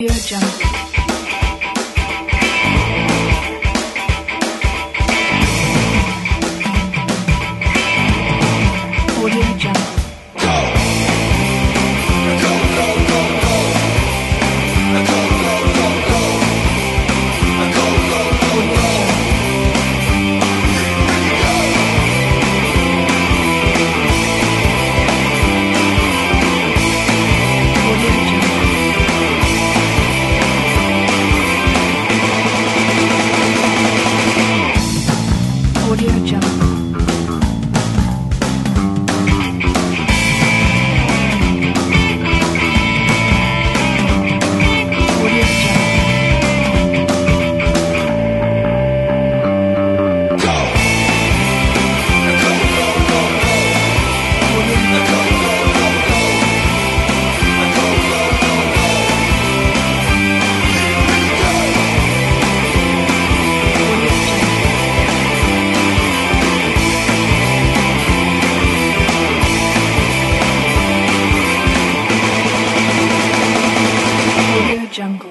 You're jump. Jungle.